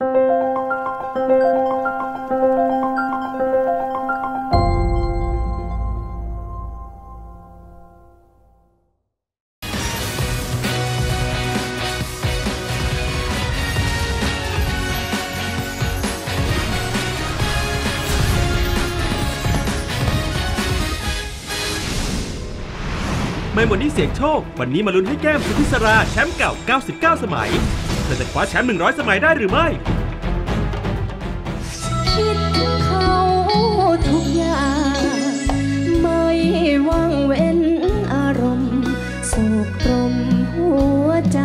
ในวันนี้เสียงโชควันนี้มาลุ้นให้แก้มสุทธิสราแชมป์เก่า99สมัยเธอจะคว้าแชมป์100สมัยได้หรือไม่คิดถึงเขาทุกอย่างไม่ว่างเว้นอารมณ์สุกตรมหัวใจ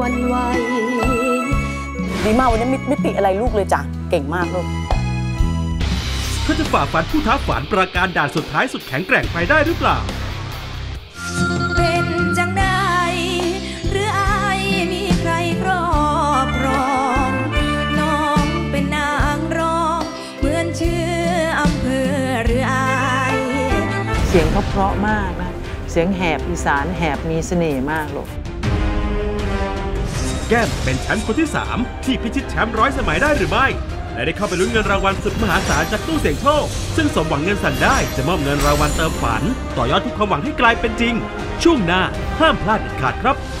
วันไวดีมากวันนี้มิติอะไรลูกเลยจ้ะเก่งมากลูกเขาจะฝ่าฟันผู้ท้าฝันประการด่านสุดท้ายสุดแข็งแกร่งไปได้หรือเปล่าเป็นจังได้หรืออายมีใครครอบครองน้องเป็นนางรองเหมือนชื่ออำเภอหรืออายเสียงเขาเพราะมากนะเสียงแหบอีสานแหบมีเสน่ห์มากลูกแก้มเป็นแชมป์คนที่3ที่พิชิตแชมป์100สมัยได้หรือไม่และได้เข้าไปลุ้นเงินรางวัลสุดมหาศาลจากตู้เสียงโชคซึ่งสมหวังเงินสั่นได้จะมอบเงินรางวัลเติมฝันต่อยอดทุกความหวังให้กลายเป็นจริงช่วงหน้าห้ามพลาดเด็ดขาดครับภ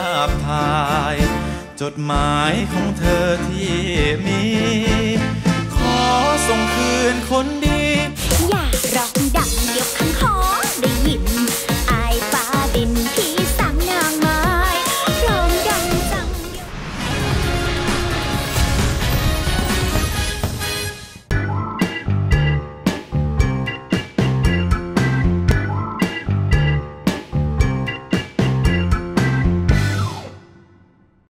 าพถ่ายจดหมายของเธอที่มีขอส่งคืนคน